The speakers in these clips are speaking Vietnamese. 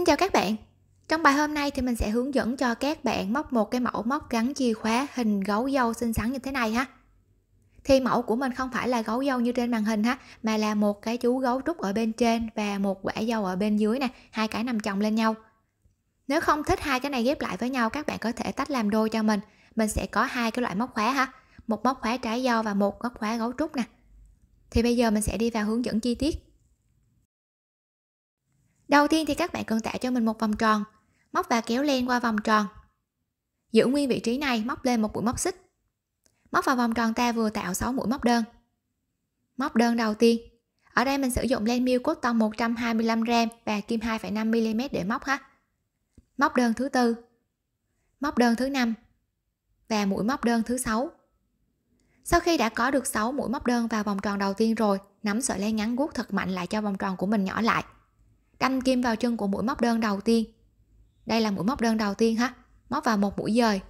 Xin chào các bạn. Trong bài hôm nay thì mình sẽ hướng dẫn cho các bạn móc một cái mẫu móc gắn chìa khóa hình gấu dâu xinh xắn như thế này ha. Thì mẫu của mình không phải là gấu dâu như trên màn hình ha, mà là một cái chú gấu trúc ở bên trên và một quả dâu ở bên dưới nè, hai cái nằm chồng lên nhau. Nếu không thích hai cái này ghép lại với nhau, các bạn có thể tách làm đôi cho mình. Mình sẽ có hai cái loại móc khóa ha, một móc khóa trái dâu và một móc khóa gấu trúc nè. Thì bây giờ mình sẽ đi vào hướng dẫn chi tiết. Đầu tiên thì các bạn cần tạo cho mình một vòng tròn, móc và kéo len qua vòng tròn, giữ nguyên vị trí này, móc lên một mũi móc xích, móc vào vòng tròn ta vừa tạo 6 mũi móc đơn. Móc đơn đầu tiên, ở đây mình sử dụng len miêu cotton 125g và kim 2,5mm để móc ha. Móc đơn thứ tư, móc đơn thứ năm và mũi móc đơn thứ sáu. Sau khi đã có được 6 mũi móc đơn vào vòng tròn đầu tiên rồi, nắm sợi len ngắn guốc thật mạnh lại cho vòng tròn của mình nhỏ lại. Đâm kim vào chân của mũi móc đơn đầu tiên. Đây là mũi móc đơn đầu tiên ha, móc vào một mũi dời.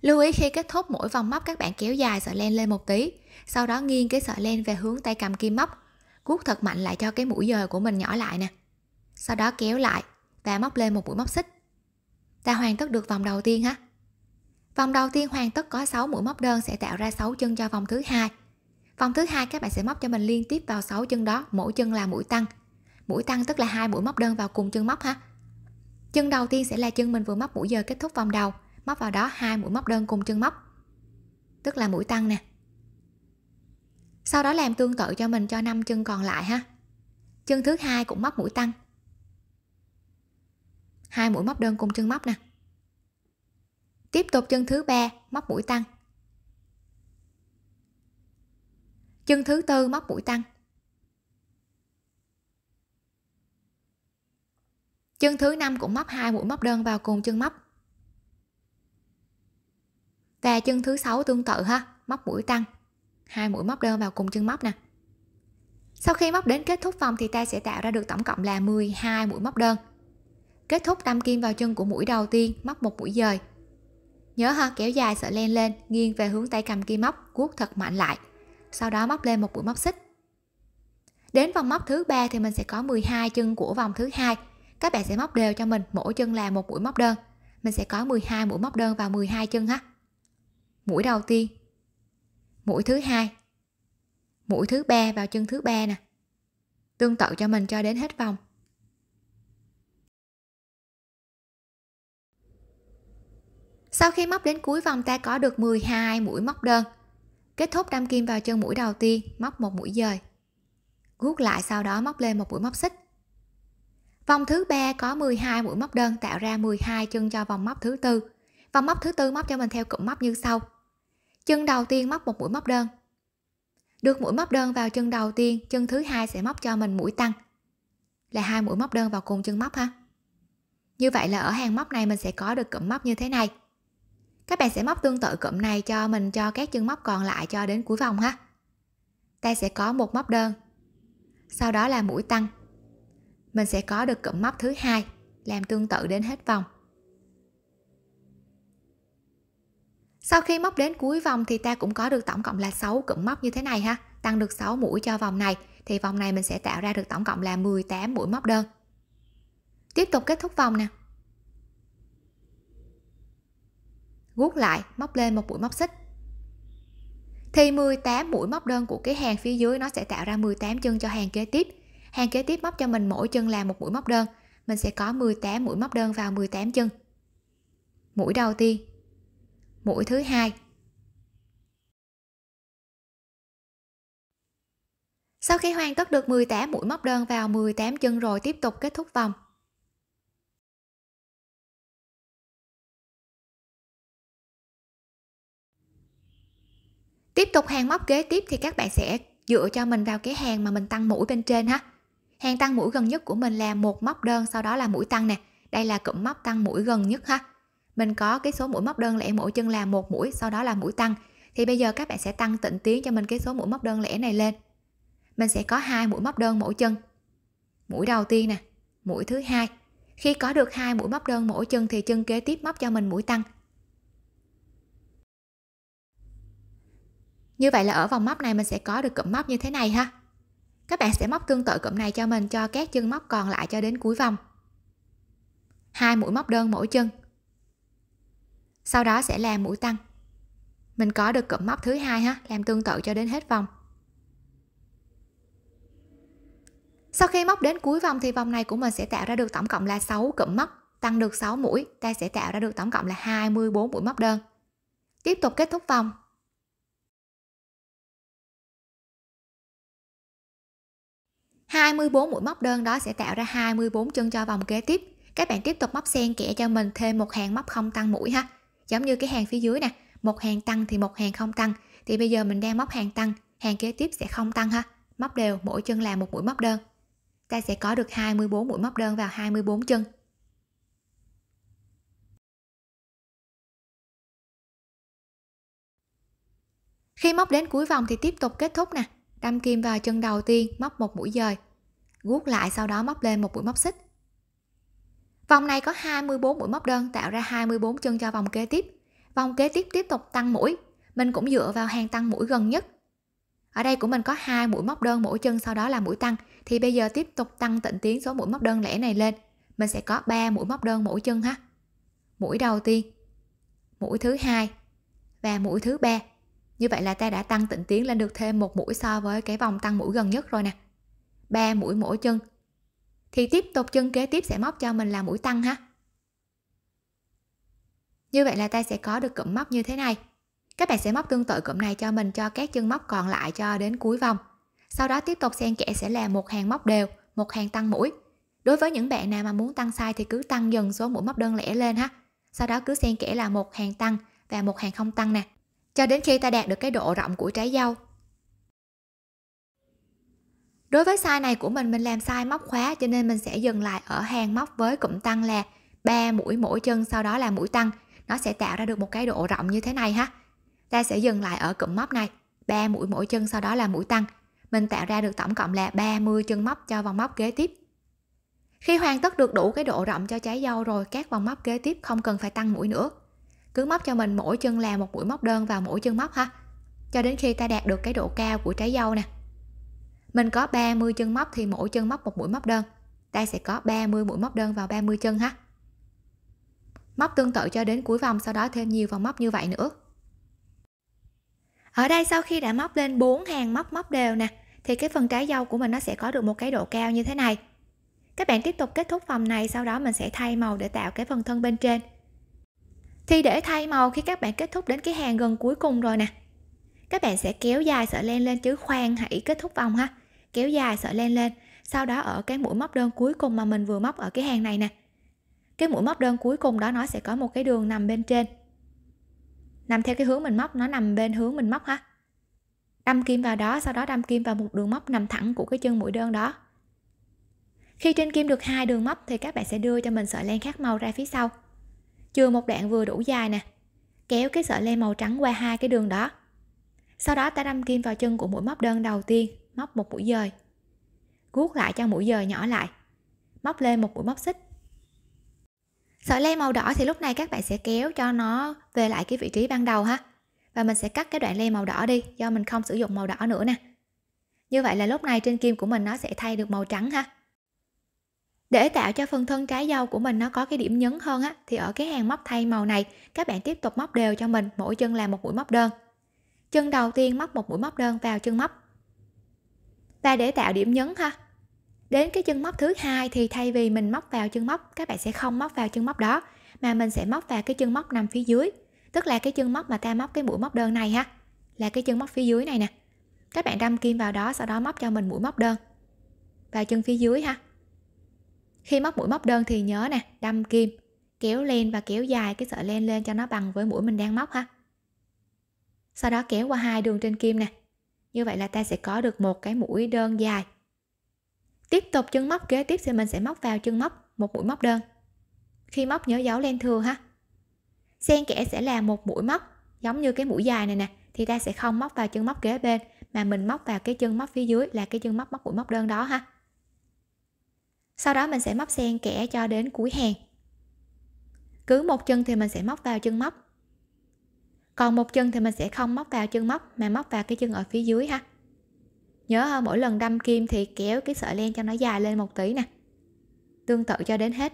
Lưu ý khi kết thúc mỗi vòng móc các bạn kéo dài sợi len lên một tí, sau đó nghiêng cái sợi len về hướng tay cầm kim móc, guốc thật mạnh lại cho cái mũi dời của mình nhỏ lại nè. Sau đó kéo lại và móc lên một mũi móc xích. Ta hoàn tất được vòng đầu tiên ha. Vòng đầu tiên hoàn tất có 6 mũi móc đơn sẽ tạo ra 6 chân cho vòng thứ hai. Vòng thứ hai các bạn sẽ móc cho mình liên tiếp vào 6 chân đó, mỗi chân là mũi tăng. Mũi tăng tức là 2 mũi móc đơn vào cùng chân móc ha. Chân đầu tiên sẽ là chân mình vừa móc mũi dời kết thúc vòng đầu, móc vào đó 2 mũi móc đơn cùng chân móc, tức là mũi tăng nè. Sau đó làm tương tự cho mình cho 5 chân còn lại ha. Chân thứ hai cũng móc mũi tăng, 2 mũi móc đơn cùng chân móc nè. Tiếp tục chân thứ ba móc mũi tăng, chân thứ tư móc mũi tăng, chân thứ năm cũng móc 2 mũi móc đơn vào cùng chân móc, và chân thứ sáu tương tự ha, móc mũi tăng, 2 mũi móc đơn vào cùng chân móc nè. Sau khi móc đến kết thúc vòng thì ta sẽ tạo ra được tổng cộng là 12 mũi móc đơn. Kết thúc đâm kim vào chân của mũi đầu tiên, móc một mũi dời. Nhớ ha, kéo dài sợi len lên, nghiêng về hướng tay cầm kim móc, guốc thật mạnh lại, sau đó móc lên một mũi móc xích. Đến vòng móc thứ ba thì mình sẽ có 12 chân của vòng thứ hai. Các bạn sẽ móc đều cho mình, mỗi chân là một mũi móc đơn. Mình sẽ có 12 mũi móc đơn vào 12 chân ha. Mũi đầu tiên, mũi thứ hai, mũi thứ ba vào chân thứ ba nè. Tương tự cho mình cho đến hết vòng. Sau khi móc đến cuối vòng ta có được 12 mũi móc đơn. Kết thúc đâm kim vào chân mũi đầu tiên, móc một mũi dời, guốc lại sau đó móc lên một mũi móc xích. Vòng thứ ba có 12 mũi móc đơn tạo ra 12 chân cho vòng móc thứ tư. Vòng móc thứ tư móc cho mình theo cụm móc như sau. Chân đầu tiên móc một mũi móc đơn. Được mũi móc đơn vào chân đầu tiên, chân thứ hai sẽ móc cho mình mũi tăng, là 2 mũi móc đơn vào cùng chân móc ha. Như vậy là ở hàng móc này mình sẽ có được cụm móc như thế này. Các bạn sẽ móc tương tự cụm này cho mình cho các chân móc còn lại cho đến cuối vòng ha. Ta sẽ có một móc đơn, sau đó là mũi tăng. Mình sẽ có được cụm móc thứ hai, làm tương tự đến hết vòng. Sau khi móc đến cuối vòng thì ta cũng có được tổng cộng là 6 cụm móc như thế này ha, tăng được 6 mũi cho vòng này, thì vòng này mình sẽ tạo ra được tổng cộng là 18 mũi móc đơn. Tiếp tục kết thúc vòng nè. Guốc lại, móc lên một mũi móc xích. Thì 18 mũi móc đơn của cái hàng phía dưới nó sẽ tạo ra 18 chân cho hàng kế tiếp. Hàng kế tiếp móc cho mình mỗi chân là một mũi móc đơn, mình sẽ có 18 mũi móc đơn vào 18 chân. Mũi đầu tiên, mũi thứ hai. Sau khi hoàn tất được 18 mũi móc đơn vào 18 chân rồi, tiếp tục kết thúc vòng. Tiếp tục hàng móc kế tiếp thì các bạn sẽ dựa cho mình vào cái hàng mà mình tăng mũi bên trên ha. Hàng tăng mũi gần nhất của mình là một móc đơn, sau đó là mũi tăng nè. Đây là cụm móc tăng mũi gần nhất ha. Mình có cái số mũi móc đơn lẻ mỗi chân là một mũi, sau đó là mũi tăng. Thì bây giờ các bạn sẽ tăng tịnh tiến cho mình cái số mũi móc đơn lẻ này lên. Mình sẽ có 2 mũi móc đơn mỗi chân. Mũi đầu tiên nè, mũi thứ hai. Khi có được 2 mũi móc đơn mỗi chân thì chân kế tiếp móc cho mình mũi tăng. Như vậy là ở vòng móc này mình sẽ có được cụm móc như thế này ha. Các bạn sẽ móc tương tự cụm này cho mình cho các chân móc còn lại cho đến cuối vòng. 2 mũi móc đơn mỗi chân. Sau đó sẽ làm mũi tăng. Mình có được cụm móc thứ hai ha, làm tương tự cho đến hết vòng. Sau khi móc đến cuối vòng thì vòng này của mình sẽ tạo ra được tổng cộng là 6 cụm móc, tăng được 6 mũi, ta sẽ tạo ra được tổng cộng là 24 mũi móc đơn. Tiếp tục kết thúc vòng. Hai mươi bốn mũi móc đơn đó sẽ tạo ra 24 chân cho vòng kế tiếp. Các bạn tiếp tục móc xen kẽ cho mình thêm một hàng móc không tăng mũi ha, giống như cái hàng phía dưới nè, một hàng tăng thì một hàng không tăng, thì bây giờ mình đang móc hàng tăng, hàng kế tiếp sẽ không tăng ha, móc đều mỗi chân là một mũi móc đơn, ta sẽ có được 24 mũi móc đơn vào 24 chân. Khi móc đến cuối vòng thì tiếp tục kết thúc nè, đâm kim vào chân đầu tiên, móc một mũi dời, guốc lại sau đó móc lên một mũi móc xích. Vòng này có 24 mũi móc đơn tạo ra 24 chân cho vòng kế tiếp. Vòng kế tiếp tiếp tục tăng mũi, mình cũng dựa vào hàng tăng mũi gần nhất. Ở đây của mình có 2 mũi móc đơn mỗi chân sau đó là mũi tăng, thì bây giờ tiếp tục tăng tịnh tiến số mũi móc đơn lẻ này lên, mình sẽ có 3 mũi móc đơn mỗi chân ha. Mũi đầu tiên, mũi thứ hai và mũi thứ ba. Như vậy là ta đã tăng tịnh tiến lên được thêm một mũi so với cái vòng tăng mũi gần nhất rồi nè. 3 mũi mỗi chân. Thì tiếp tục chân kế tiếp sẽ móc cho mình là mũi tăng ha. Như vậy là ta sẽ có được cụm móc như thế này. Các bạn sẽ móc tương tự cụm này cho mình cho các chân móc còn lại cho đến cuối vòng. Sau đó tiếp tục xen kẽ sẽ là một hàng móc đều, một hàng tăng mũi. Đối với những bạn nào mà muốn tăng size thì cứ tăng dần số mũi móc đơn lẻ lên ha. Sau đó cứ xen kẽ là một hàng tăng và một hàng không tăng nè, cho đến khi ta đạt được cái độ rộng của trái dâu. Đối với size này của mình làm size móc khóa cho nên mình sẽ dừng lại ở hàng móc với cụm tăng là 3 mũi mỗi chân sau đó là mũi tăng. Nó sẽ tạo ra được một cái độ rộng như thế này ha. Ta sẽ dừng lại ở cụm móc này, 3 mũi mỗi chân sau đó là mũi tăng. Mình tạo ra được tổng cộng là 30 chân móc cho vòng móc kế tiếp. Khi hoàn tất được đủ cái độ rộng cho trái dâu rồi, các vòng móc kế tiếp không cần phải tăng mũi nữa. Cứ móc cho mình mỗi chân là một mũi móc đơn vào mỗi chân móc ha, cho đến khi ta đạt được cái độ cao của trái dâu nè. Mình có 30 chân móc thì mỗi chân móc một mũi móc đơn, ta sẽ có 30 mũi móc đơn vào 30 chân ha. Móc tương tự cho đến cuối vòng, sau đó thêm nhiều vòng móc như vậy nữa. Ở đây sau khi đã móc lên 4 hàng móc đều nè, thì cái phần trái dâu của mình nó sẽ có được một cái độ cao như thế này. Các bạn tiếp tục kết thúc vòng này, sau đó mình sẽ thay màu để tạo cái phần thân bên trên. Thì để thay màu khi các bạn kết thúc đến cái hàng gần cuối cùng rồi nè, các bạn sẽ kéo dài sợi len lên chứ khoan hãy kết thúc vòng ha. Kéo dài sợi len lên, sau đó ở cái mũi móc đơn cuối cùng mà mình vừa móc ở cái hàng này nè, cái mũi móc đơn cuối cùng đó nó sẽ có một cái đường nằm bên trên, nằm theo cái hướng mình móc, nó nằm bên hướng mình móc ha. Đâm kim vào đó, sau đó đâm kim vào một đường móc nằm thẳng của cái chân mũi đơn đó. Khi trên kim được 2 đường móc thì các bạn sẽ đưa cho mình sợi len khác màu ra phía sau, chừa một đoạn vừa đủ dài nè, kéo cái sợi len màu trắng qua 2 cái đường đó. Sau đó ta đâm kim vào chân của mũi móc đơn đầu tiên, móc một mũi dời, guốc lại cho mũi dời nhỏ lại, móc lên một mũi móc xích. Sợi len màu đỏ thì lúc này các bạn sẽ kéo cho nó về lại cái vị trí ban đầu ha, và mình sẽ cắt cái đoạn len màu đỏ đi do mình không sử dụng màu đỏ nữa nè. Như vậy là lúc này trên kim của mình nó sẽ thay được màu trắng ha. Để tạo cho phần thân trái dâu của mình nó có cái điểm nhấn hơn á, thì ở cái hàng móc thay màu này các bạn tiếp tục móc đều cho mình, mỗi chân là một mũi móc đơn. Chân đầu tiên móc một mũi móc đơn vào chân móc. Và để tạo điểm nhấn ha, đến cái chân móc thứ hai thì thay vì mình móc vào chân móc, các bạn sẽ không móc vào chân móc đó mà mình sẽ móc vào cái chân móc nằm phía dưới, tức là cái chân móc mà ta móc cái mũi móc đơn này ha, là cái chân móc phía dưới này nè. Các bạn đâm kim vào đó, sau đó móc cho mình mũi móc đơn vào chân phía dưới ha. Khi móc mũi móc đơn thì nhớ nè, đâm kim, kéo len và kéo dài cái sợi len lên cho nó bằng với mũi mình đang móc ha. Sau đó kéo qua 2 đường trên kim nè. Như vậy là ta sẽ có được một cái mũi đơn dài. Tiếp tục chân móc kế tiếp thì mình sẽ móc vào chân móc một mũi móc đơn. Khi móc nhớ giấu len thừa ha. Xen kẽ sẽ là một mũi móc, giống như cái mũi dài này nè, thì ta sẽ không móc vào chân móc kế bên mà mình móc vào cái chân móc phía dưới là cái chân móc móc mũi móc đơn đó ha. Sau đó mình sẽ móc xen kẽ cho đến cuối hàng. Cứ một chân thì mình sẽ móc vào chân móc, còn một chân thì mình sẽ không móc vào chân móc mà móc vào cái chân ở phía dưới ha. Nhớ ha, mỗi lần đâm kim thì kéo cái sợi len cho nó dài lên một tí nè, tương tự cho đến hết.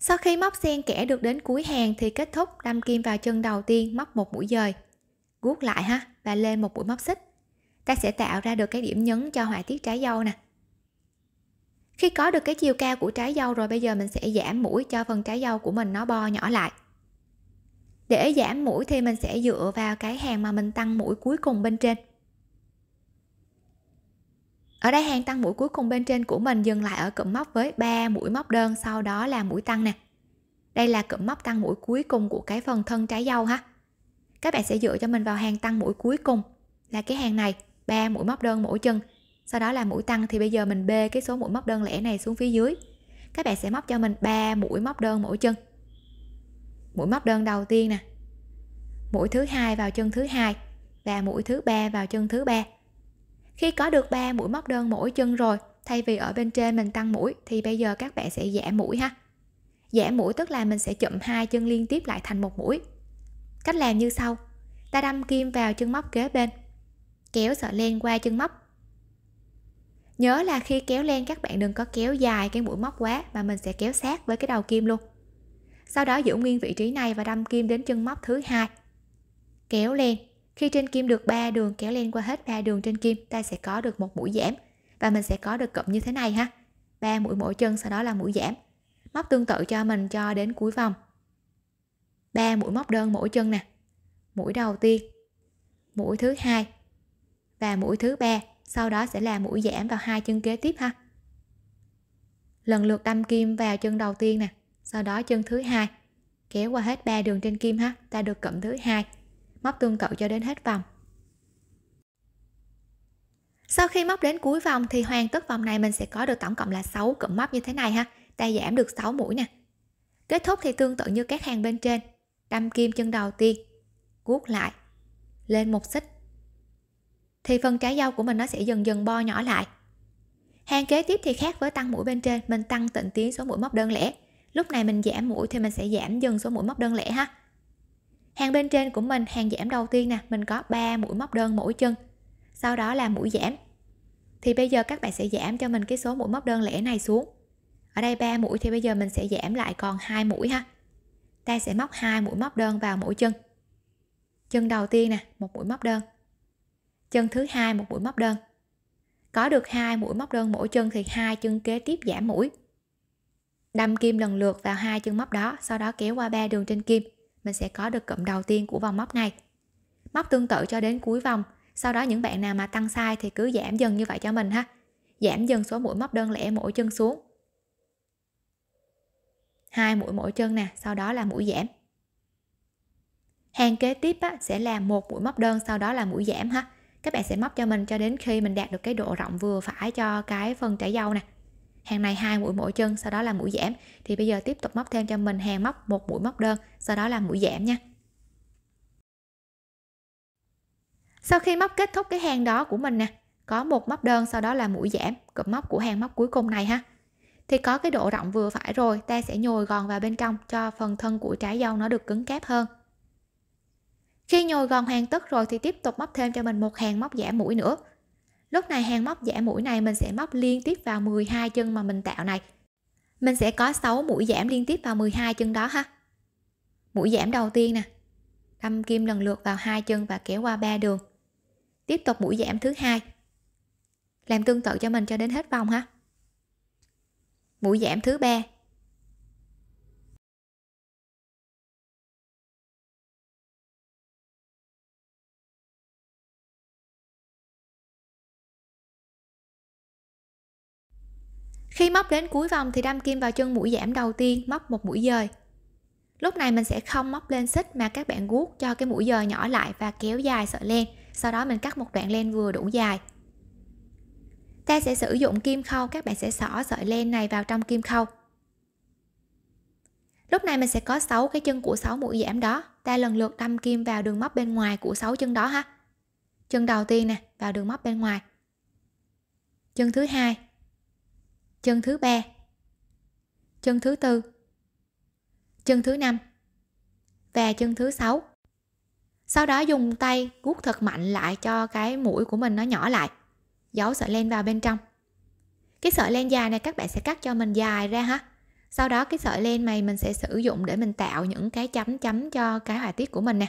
Sau khi móc xen kẽ được đến cuối hàng thì kết thúc, đâm kim vào chân đầu tiên, móc một mũi dời, guốc lại ha và lên một mũi móc xích. Ta sẽ tạo ra được cái điểm nhấn cho họa tiết trái dâu nè. Khi có được cái chiều cao của trái dâu rồi, bây giờ mình sẽ giảm mũi cho phần trái dâu của mình nó bo nhỏ lại. Để giảm mũi thì mình sẽ dựa vào cái hàng mà mình tăng mũi cuối cùng bên trên. Ở đây hàng tăng mũi cuối cùng bên trên của mình dừng lại ở cụm móc với 3 mũi móc đơn, sau đó là mũi tăng nè. Đây là cụm móc tăng mũi cuối cùng của cái phần thân trái dâu ha. Các bạn sẽ dựa cho mình vào hàng tăng mũi cuối cùng là cái hàng này, 3 mũi móc đơn mỗi chân, sau đó là mũi tăng. Thì bây giờ mình bê cái số mũi móc đơn lẻ này xuống phía dưới. Các bạn sẽ móc cho mình 3 mũi móc đơn mỗi chân. Mũi móc đơn đầu tiên nè, mũi thứ hai vào chân thứ hai và mũi thứ ba vào chân thứ ba. Khi có được 3 mũi móc đơn mỗi chân rồi, thay vì ở bên trên mình tăng mũi thì bây giờ các bạn sẽ giảm mũi ha. Giảm mũi tức là mình sẽ chụm hai chân liên tiếp lại thành một mũi. Cách làm như sau: ta đâm kim vào chân móc kế bên, kéo sợi len qua chân móc. Nhớ là khi kéo len các bạn đừng có kéo dài cái mũi móc quá, mà mình sẽ kéo sát với cái đầu kim luôn. Sau đó giữ nguyên vị trí này và đâm kim đến chân móc thứ hai, kéo len. Khi trên kim được 3 đường, kéo len qua hết 3 đường trên kim, ta sẽ có được một mũi giảm và mình sẽ có được cụm như thế này ha. 3 mũi mỗi chân, sau đó là mũi giảm. Móc tương tự cho mình cho đến cuối vòng. 3 mũi móc đơn mỗi chân nè, mũi đầu tiên, mũi thứ hai và mũi thứ ba, sau đó sẽ là mũi giảm vào hai chân kế tiếp ha. Lần lượt đâm kim vào chân đầu tiên nè, sau đó chân thứ hai, kéo qua hết 3 đường trên kim ha, ta được cụm thứ hai. Móc tương tự cho đến hết vòng. Sau khi móc đến cuối vòng thì hoàn tất vòng này, mình sẽ có được tổng cộng là 6 cụm móc như thế này ha. Ta giảm được 6 mũi nè. Kết thúc thì tương tự như các hàng bên trên, đâm kim chân đầu tiên, guốc lại, lên một xích. Thì phần trái dâu của mình nó sẽ dần dần bo nhỏ lại. Hàng kế tiếp thì khác với tăng mũi bên trên, mình tăng tịnh tiến số mũi móc đơn lẻ. Lúc này mình giảm mũi thì mình sẽ giảm dần số mũi móc đơn lẻ ha. Hàng bên trên của mình, hàng giảm đầu tiên nè, mình có 3 mũi móc đơn mỗi chân, sau đó là mũi giảm. Thì bây giờ các bạn sẽ giảm cho mình cái số mũi móc đơn lẻ này xuống. Ở đây 3 mũi thì bây giờ mình sẽ giảm lại còn 2 mũi ha. Ta sẽ móc 2 mũi móc đơn vào mỗi chân. Chân đầu tiên nè, một mũi móc đơn. Chân thứ hai một mũi móc đơn. Có được 2 mũi móc đơn mỗi chân thì hai chân kế tiếp giảm mũi. Đâm kim lần lượt vào hai chân móc đó, sau đó kéo qua 3 đường trên kim, mình sẽ có được cụm đầu tiên của vòng móc này. Móc tương tự cho đến cuối vòng. Sau đó những bạn nào mà tăng sai thì cứ giảm dần như vậy cho mình ha. Giảm dần số mũi móc đơn lẻ mỗi chân xuống, 2 mũi mỗi chân nè, sau đó là mũi giảm. Hàng kế tiếp á, sẽ là 1 mũi móc đơn, sau đó là mũi giảm ha. Các bạn sẽ móc cho mình cho đến khi mình đạt được cái độ rộng vừa phải cho cái phần trái dâu nè. Hàng này 2 mũi mỗi chân, sau đó là mũi giảm. Thì bây giờ tiếp tục móc thêm cho mình hàng móc 1 mũi móc đơn, sau đó là mũi giảm nha. Sau khi móc kết thúc cái hàng đó của mình nè, có 1 móc đơn, sau đó là mũi giảm, cụm móc của hàng móc cuối cùng này ha. Thì có cái độ rộng vừa phải rồi, ta sẽ nhồi gòn vào bên trong cho phần thân của trái dâu nó được cứng cáp hơn. Khi nhồi gòn hoàn tất rồi thì tiếp tục móc thêm cho mình một hàng móc giảm mũi nữa. Lúc này hàng móc giảm mũi này mình sẽ móc liên tiếp vào 12 chân mà mình tạo này. Mình sẽ có 6 mũi giảm liên tiếp vào 12 chân đó ha. Mũi giảm đầu tiên nè, đâm kim lần lượt vào 2 chân và kéo qua 3 đường. Tiếp tục mũi giảm thứ hai, làm tương tự cho mình cho đến hết vòng ha. Mũi giảm thứ ba, khi móc đến cuối vòng thì đâm kim vào chân mũi giảm đầu tiên, móc một mũi dời. Lúc này mình sẽ không móc lên xích mà các bạn guốc cho cái mũi dời nhỏ lại và kéo dài sợi len, sau đó mình cắt một đoạn len vừa đủ dài. Ta sẽ sử dụng kim khâu, các bạn sẽ xỏ sợi len này vào trong kim khâu. Lúc này mình sẽ có 6 cái chân của 6 mũi giảm đó, ta lần lượt đâm kim vào đường móc bên ngoài của 6 chân đó ha. Chân đầu tiên nè, vào đường móc bên ngoài. Chân thứ hai, chân thứ ba, chân thứ tư, chân thứ năm và chân thứ sáu. Sau đó dùng tay guốc thật mạnh lại cho cái mũi của mình nó nhỏ lại, giấu sợi len vào bên trong. Cái sợi len dài này các bạn sẽ cắt cho mình dài ra ha. Sau đó cái sợi len này mình sẽ sử dụng để mình tạo những cái chấm chấm cho cái họa tiết của mình nè.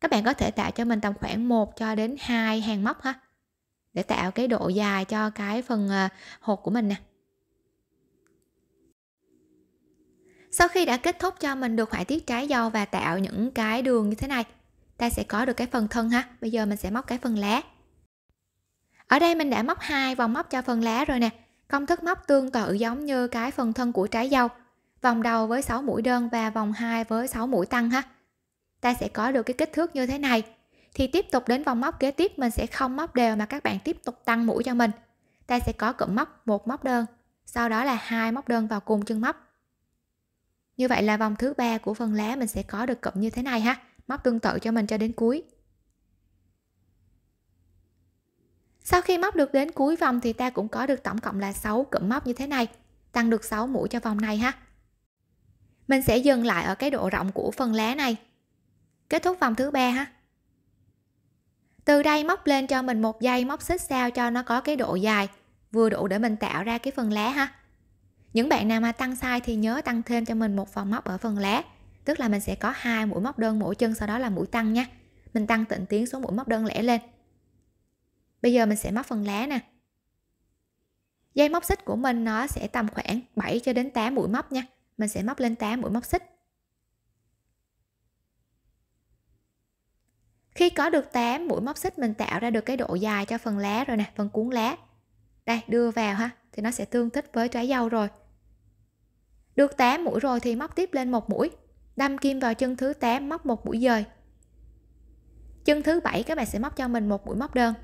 Các bạn có thể tạo cho mình tầm khoảng 1 cho đến 2 hàng móc ha, để tạo cái độ dài cho cái phần hột của mình nè. Sau khi đã kết thúc cho mình được họa tiết trái dâu và tạo những cái đường như thế này, ta sẽ có được cái phần thân ha. Bây giờ mình sẽ móc cái phần lá. Ở đây mình đã móc 2 vòng móc cho phần lá rồi nè. Công thức móc tương tự giống như cái phần thân của trái dâu. Vòng đầu với 6 mũi đơn và vòng 2 với 6 mũi tăng ha. Ta sẽ có được cái kích thước như thế này. Thì tiếp tục đến vòng móc kế tiếp mình sẽ không móc đều mà các bạn tiếp tục tăng mũi cho mình. Ta sẽ có cụm móc 1 móc đơn, sau đó là 2 móc đơn vào cùng chân móc. Như vậy là vòng thứ 3 của phần lá mình sẽ có được cụm như thế này ha. Móc tương tự cho mình cho đến cuối. Sau khi móc được đến cuối vòng thì ta cũng có được tổng cộng là 6 cụm móc như thế này, tăng được 6 mũi cho vòng này ha. Mình sẽ dừng lại ở cái độ rộng của phần lá này. Kết thúc vòng thứ 3 ha. Từ đây móc lên cho mình 1 dây móc xích sao cho nó có cái độ dài vừa đủ để mình tạo ra cái phần lá ha. Những bạn nào mà tăng sai thì nhớ tăng thêm cho mình 1 vòng móc ở phần lá, tức là mình sẽ có 2 mũi móc đơn mỗi chân, sau đó là mũi tăng nha. Mình tăng tịnh tiến số mũi móc đơn lẻ lên. Bây giờ mình sẽ móc phần lá nè. Dây móc xích của mình nó sẽ tầm khoảng 7 cho đến 8 mũi móc nha. Mình sẽ móc lên 8 mũi móc xích. Khi có được 8 mũi móc xích mình tạo ra được cái độ dài cho phần lá rồi nè, phần cuốn lá. Đây, đưa vào ha, thì nó sẽ tương thích với trái dâu rồi. Được 8 mũi rồi thì móc tiếp lên 1 mũi, đâm kim vào chân thứ 8 móc 1 mũi dời. Chân thứ 7 các bạn sẽ móc cho mình 1 mũi móc đơn.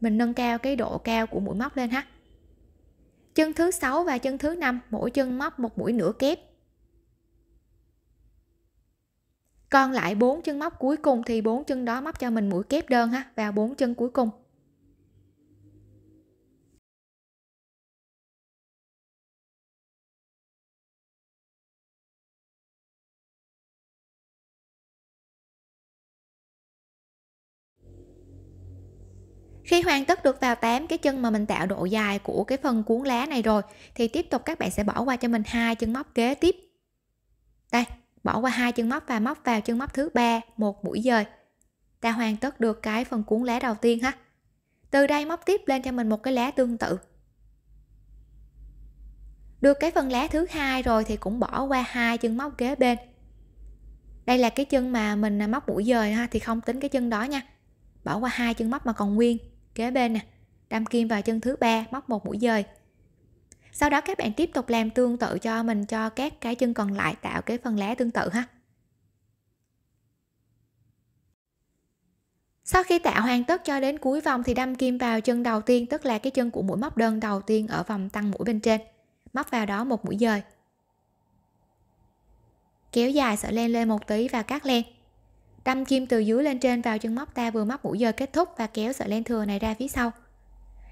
Mình nâng cao cái độ cao của mũi móc lên ha. Chân thứ 6 và chân thứ 5 mỗi chân móc 1 mũi nửa kép. Còn lại 4 chân móc cuối cùng thì 4 chân đó móc cho mình mũi kép đơn ha, vào 4 chân cuối cùng. Khi hoàn tất được vào 8 cái chân mà mình tạo độ dài của cái phần cuốn lá này rồi thì tiếp tục các bạn sẽ bỏ qua cho mình 2 chân móc kế tiếp. Đây, bỏ qua 2 chân móc và móc vào chân móc thứ 3 1 mũi dời. Ta hoàn tất được cái phần cuốn lá đầu tiên ha. Từ đây móc tiếp lên cho mình một cái lá tương tự. Được cái phần lá thứ 2 rồi thì cũng bỏ qua 2 chân móc kế bên. Đây là cái chân mà mình móc mũi dời ha, thì không tính cái chân đó nha. Bỏ qua 2 chân móc mà còn nguyên kế bên nè, đâm kim vào chân thứ 3 móc 1 mũi dời. Sau đó các bạn tiếp tục làm tương tự cho mình cho các cái chân còn lại, tạo cái phần lá tương tự ha. Sau khi tạo hoàn tất cho đến cuối vòng thì đâm kim vào chân đầu tiên, tức là cái chân của mũi móc đơn đầu tiên ở vòng tăng mũi bên trên, móc vào đó 1 mũi dời. Kéo dài sợi len lên một tí và cắt len. Đâm kim từ dưới lên trên vào chân móc ta vừa móc mũi dời kết thúc và kéo sợi len thừa này ra phía sau.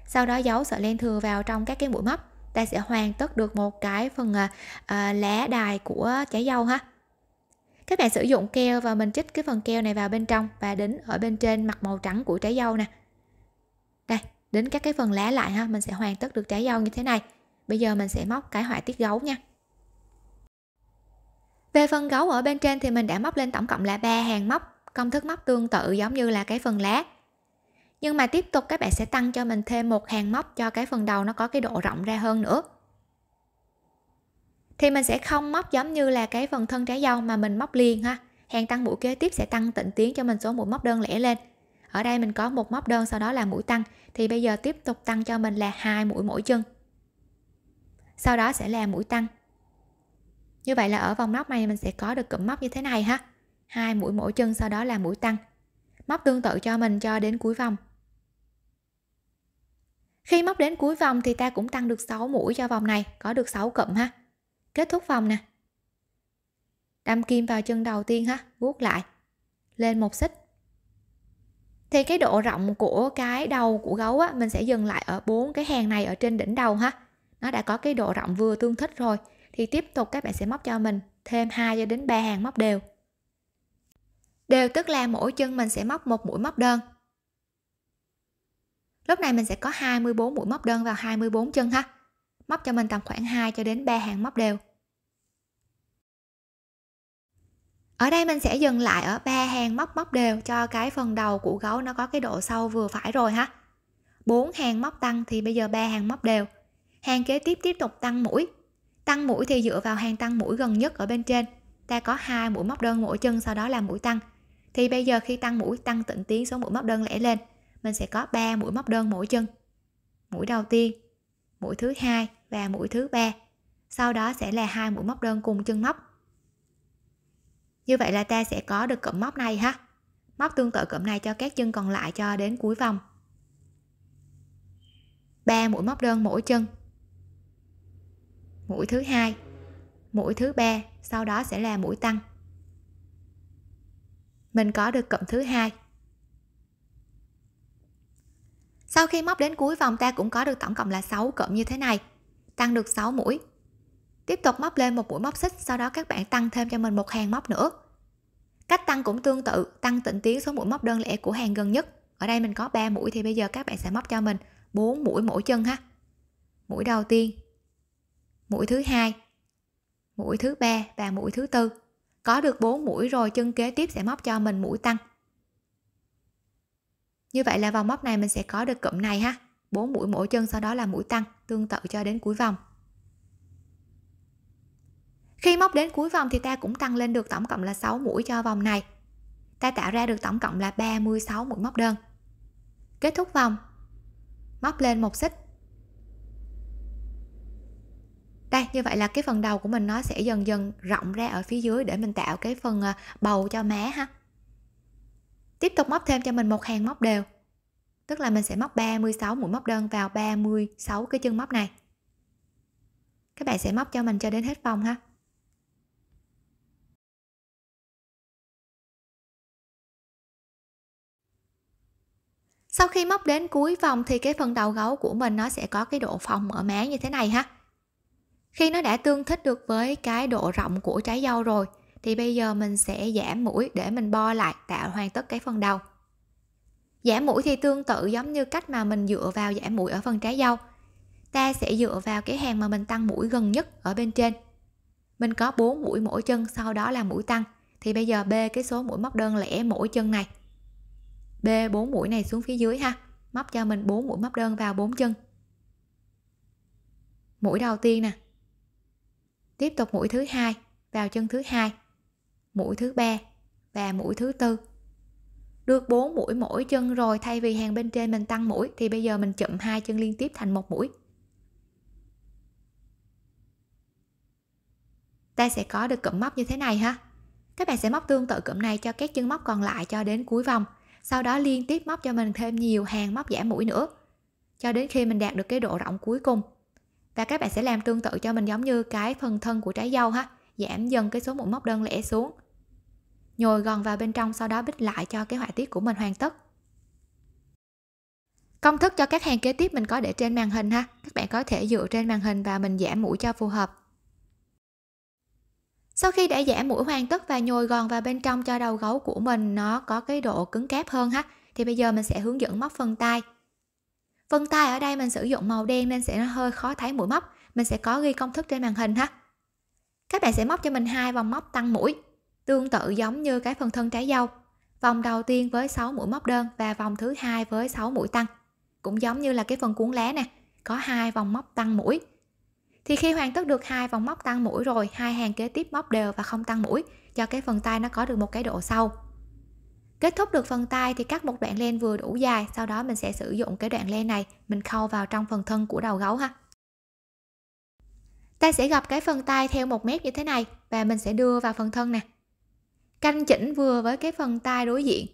Sau đó giấu sợi len thừa vào trong các cái mũi móc, ta sẽ hoàn tất được một cái phần lá đài của trái dâu ha. Các bạn sử dụng keo và mình chích cái phần keo này vào bên trong và đính ở bên trên mặt màu trắng của trái dâu nè. Đây, đính các cái phần lá lại ha, mình sẽ hoàn tất được trái dâu như thế này. Bây giờ mình sẽ móc cái họa tiết gấu nha. Về phần gấu ở bên trên thì mình đã móc lên tổng cộng là 3 hàng móc, công thức móc tương tự giống như là cái phần lá. Nhưng mà tiếp tục các bạn sẽ tăng cho mình thêm 1 hàng móc cho cái phần đầu nó có cái độ rộng ra hơn nữa. Thì mình sẽ không móc giống như là cái phần thân trái dâu mà mình móc liền ha. Hàng tăng mũi kế tiếp sẽ tăng tịnh tiến cho mình số mũi móc đơn lẻ lên. Ở đây mình có 1 móc đơn sau đó là mũi tăng, thì bây giờ tiếp tục tăng cho mình là 2 mũi mỗi chân. Sau đó sẽ là mũi tăng. Như vậy là ở vòng móc này mình sẽ có được cụm móc như thế này ha. 2 mũi mỗi chân sau đó là mũi tăng. Móc tương tự cho mình cho đến cuối vòng. Khi móc đến cuối vòng thì ta cũng tăng được 6 mũi cho vòng này, có được 6 cụm ha. Kết thúc vòng nè. Đâm kim vào chân đầu tiên ha, vuốt lại. Lên 1 xích. Thì cái độ rộng của cái đầu của gấu á, mình sẽ dừng lại ở 4 cái hàng này ở trên đỉnh đầu ha. Nó đã có cái độ rộng vừa tương thích rồi. Thì tiếp tục các bạn sẽ móc cho mình thêm 2 cho đến 3 hàng móc đều. Đều tức là mỗi chân mình sẽ móc một mũi móc đơn. Lúc này mình sẽ có 24 mũi móc đơn vào 24 chân ha. Móc cho mình tầm khoảng 2 cho đến 3 hàng móc đều. Ở đây mình sẽ dừng lại ở 3 hàng móc đều cho cái phần đầu của gấu nó có cái độ sâu vừa phải rồi ha. 4 hàng móc tăng thì bây giờ 3 hàng móc đều. Hàng kế tiếp tiếp tục tăng mũi. Tăng mũi thì dựa vào hàng tăng mũi gần nhất ở bên trên. Ta có 2 mũi móc đơn mỗi chân, sau đó là mũi tăng. Thì bây giờ khi tăng mũi, tăng tịnh tiến số mũi móc đơn lẻ lên, mình sẽ có 3 mũi móc đơn mỗi chân. Mũi đầu tiên, mũi thứ hai và mũi thứ ba. Sau đó sẽ là 2 mũi móc đơn cùng chân móc. Như vậy là ta sẽ có được cụm móc này ha. Móc tương tự cụm này cho các chân còn lại cho đến cuối vòng. 3 mũi móc đơn mỗi chân. Mũi thứ hai, mũi thứ ba, sau đó sẽ là mũi tăng. Mình có được cụm thứ hai. Sau khi móc đến cuối vòng ta cũng có được tổng cộng là 6 cụm như thế này, tăng được 6 mũi. Tiếp tục móc lên một mũi móc xích, sau đó các bạn tăng thêm cho mình một hàng móc nữa. Cách tăng cũng tương tự, tăng tịnh tiến số mũi móc đơn lẻ của hàng gần nhất. Ở đây mình có 3 mũi thì bây giờ các bạn sẽ móc cho mình 4 mũi mỗi chân ha. Mũi đầu tiên, mũi thứ hai, mũi thứ ba và mũi thứ tư. Có được 4 mũi rồi, chân kế tiếp sẽ móc cho mình mũi tăng. Như vậy là vòng móc này mình sẽ có được cụm này ha, 4 mũi mỗi chân, sau đó là mũi tăng, tương tự cho đến cuối vòng. Khi móc đến cuối vòng thì ta cũng tăng lên được tổng cộng là 6 mũi cho vòng này. Ta tạo ra được tổng cộng là 36 mũi móc đơn. Kết thúc vòng, móc lên một xích. Đây, như vậy là cái phần đầu của mình nó sẽ dần dần rộng ra ở phía dưới để mình tạo cái phần bầu cho má ha. Tiếp tục móc thêm cho mình một hàng móc đều. Tức là mình sẽ móc 36 mũi móc đơn vào 36 cái chân móc này. Các bạn sẽ móc cho mình cho đến hết vòng ha. Sau khi móc đến cuối vòng thì cái phần đầu gấu của mình nó sẽ có cái độ phồng ở má như thế này ha. Khi nó đã tương thích được với cái độ rộng của trái dâu rồi thì bây giờ mình sẽ giảm mũi để mình bo lại tạo hoàn tất cái phần đầu. Giảm mũi thì tương tự giống như cách mà mình dựa vào giảm mũi ở phần trái dâu. Ta sẽ dựa vào cái hàng mà mình tăng mũi gần nhất ở bên trên. Mình có 4 mũi mỗi chân, sau đó là mũi tăng. Thì bây giờ bê cái số mũi móc đơn lẻ mỗi chân này. Bê 4 mũi này xuống phía dưới ha. Móc cho mình 4 mũi móc đơn vào 4 chân. Mũi đầu tiên nè. Tiếp tục mũi thứ hai vào chân thứ hai, mũi thứ ba và mũi thứ tư. Được 4 mũi mỗi chân rồi, thay vì hàng bên trên mình tăng mũi thì bây giờ mình chụm 2 chân liên tiếp thành 1 mũi. Ta sẽ có được cụm móc như thế này ha. Các bạn sẽ móc tương tự cụm này cho các chân móc còn lại cho đến cuối vòng, sau đó liên tiếp móc cho mình thêm nhiều hàng móc giảm mũi nữa cho đến khi mình đạt được cái độ rộng cuối cùng. Và các bạn sẽ làm tương tự cho mình giống như cái phần thân của trái dâu ha, giảm dần cái số mũi móc đơn lẻ xuống, nhồi gòn vào bên trong, sau đó bít lại cho cái họa tiết của mình hoàn tất. Công thức cho các hàng kế tiếp mình có để trên màn hình ha, các bạn có thể dựa trên màn hình và mình giảm mũi cho phù hợp. Sau khi đã giảm mũi hoàn tất và nhồi gòn vào bên trong cho đầu gấu của mình nó có cái độ cứng cáp hơn ha, thì bây giờ mình sẽ hướng dẫn móc phần tai. Phần tai ở đây mình sử dụng màu đen nên sẽ nó hơi khó thấy mũi móc, mình sẽ có ghi công thức trên màn hình ha. Các bạn sẽ móc cho mình 2 vòng móc tăng mũi, tương tự giống như cái phần thân trái dâu. Vòng đầu tiên với 6 mũi móc đơn và vòng thứ hai với 6 mũi tăng. Cũng giống như là cái phần cuốn lá nè, có 2 vòng móc tăng mũi. Thì khi hoàn tất được 2 vòng móc tăng mũi rồi, 2 hàng kế tiếp móc đều và không tăng mũi cho cái phần tai nó có được một cái độ sâu. Kết thúc được phần tai thì cắt một đoạn len vừa đủ dài, sau đó mình sẽ sử dụng cái đoạn len này mình khâu vào trong phần thân của đầu gấu ha. Ta sẽ gập cái phần tai theo 1 mét như thế này và mình sẽ đưa vào phần thân nè. Canh chỉnh vừa với cái phần tai đối diện.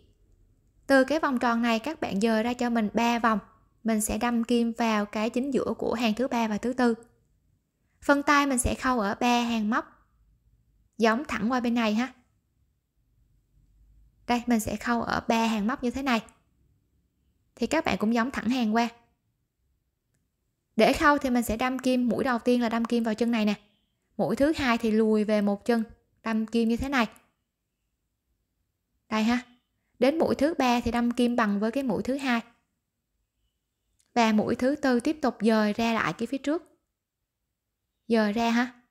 Từ cái vòng tròn này các bạn dời ra cho mình 3 vòng, mình sẽ đâm kim vào cái chính giữa của hàng thứ 3 và thứ 4. Phần tai mình sẽ khâu ở 3 hàng móc, giống thẳng qua bên này ha. Đây, mình sẽ khâu ở 3 hàng móc như thế này. Thì các bạn cũng giống thẳng hàng qua. Để khâu thì mình sẽ đâm kim, mũi đầu tiên là đâm kim vào chân này nè. Mũi thứ hai thì lùi về một chân, đâm kim như thế này. Đây ha. Đến mũi thứ 3 thì đâm kim bằng với cái mũi thứ 2. Và mũi thứ 4 tiếp tục dời ra lại cái phía trước. Dời ra ha.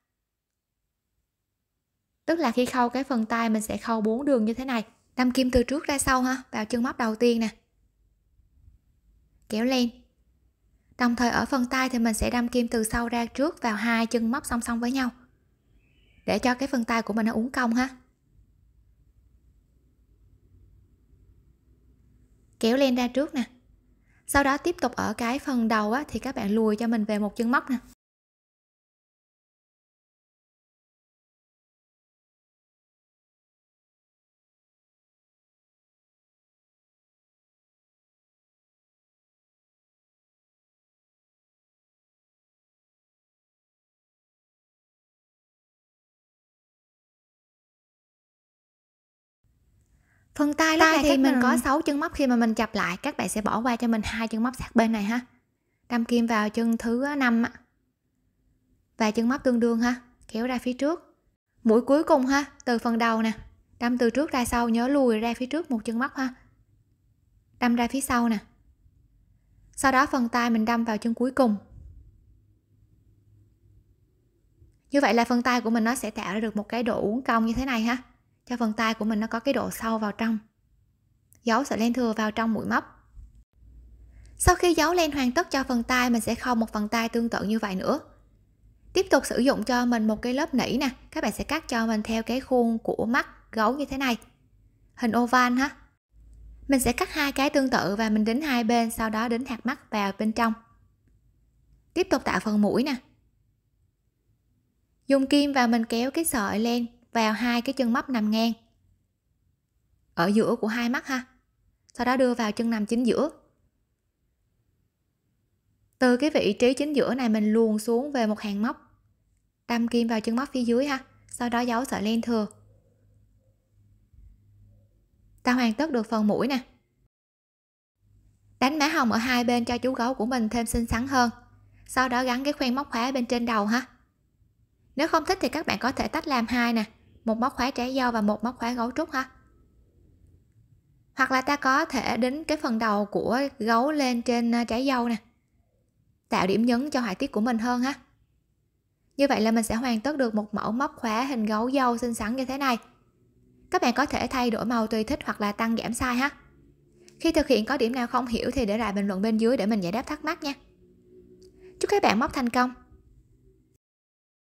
Tức là khi khâu cái phần tay mình sẽ khâu 4 đường như thế này. Đâm kim từ trước ra sau ha, vào chân móc đầu tiên nè. Kéo lên. Đồng thời ở phần tay thì mình sẽ đâm kim từ sau ra trước vào hai chân móc song song với nhau. Để cho cái phần tay của mình nó uốn cong ha. Kéo lên ra trước nè. Sau đó tiếp tục ở cái phần đầu á, thì các bạn lùi cho mình về một chân móc nè. Phần tay lúc này thì mình có 6 chân móc, khi mà mình chập lại các bạn sẽ bỏ qua cho mình 2 chân móc sát bên này ha. Đâm kim vào chân thứ 5 và chân móc tương đương ha, kéo ra phía trước. Mũi cuối cùng ha, từ phần đầu nè, đâm từ trước ra sau, nhớ lùi ra phía trước một chân móc ha. Đâm ra phía sau nè. Sau đó phần tay mình đâm vào chân cuối cùng. Như vậy là phần tay của mình nó sẽ tạo ra được một cái độ uốn cong như thế này ha. Cho phần tay của mình nó có cái độ sâu vào trong. Giấu sợi len thừa vào trong mũi móc. Sau khi giấu len hoàn tất cho phần tay, mình sẽ khâu một phần tay tương tự như vậy nữa. Tiếp tục sử dụng cho mình một cái lớp nỉ nè. Các bạn sẽ cắt cho mình theo cái khuôn của mắt gấu như thế này, hình oval ha. Mình sẽ cắt 2 cái tương tự và mình đính hai bên, sau đó đính hạt mắt vào bên trong. Tiếp tục tạo phần mũi nè. Dùng kim và mình kéo cái sợi len vào hai cái chân móc nằm ngang ở giữa của hai mắt ha. Sau đó đưa vào chân nằm chính giữa. Từ cái vị trí chính giữa này mình luồn xuống về một hàng móc. Đâm kim vào chân móc phía dưới ha. Sau đó giấu sợi len thừa. Ta hoàn tất được phần mũi nè. Đánh mã hồng ở hai bên cho chú gấu của mình thêm xinh xắn hơn. Sau đó gắn cái khoen móc khóa bên trên đầu ha. Nếu không thích thì các bạn có thể tách làm hai nè, một móc khóa trái dâu và một móc khóa gấu trúc ha. Hoặc là ta có thể đính cái phần đầu của gấu lên trên trái dâu nè, tạo điểm nhấn cho họa tiết của mình hơn ha. Như vậy là mình sẽ hoàn tất được một mẫu móc khóa hình gấu dâu xinh xắn như thế này. Các bạn có thể thay đổi màu tùy thích hoặc là tăng giảm size ha. Khi thực hiện có điểm nào không hiểu thì để lại bình luận bên dưới để mình giải đáp thắc mắc nha. Chúc các bạn móc thành công.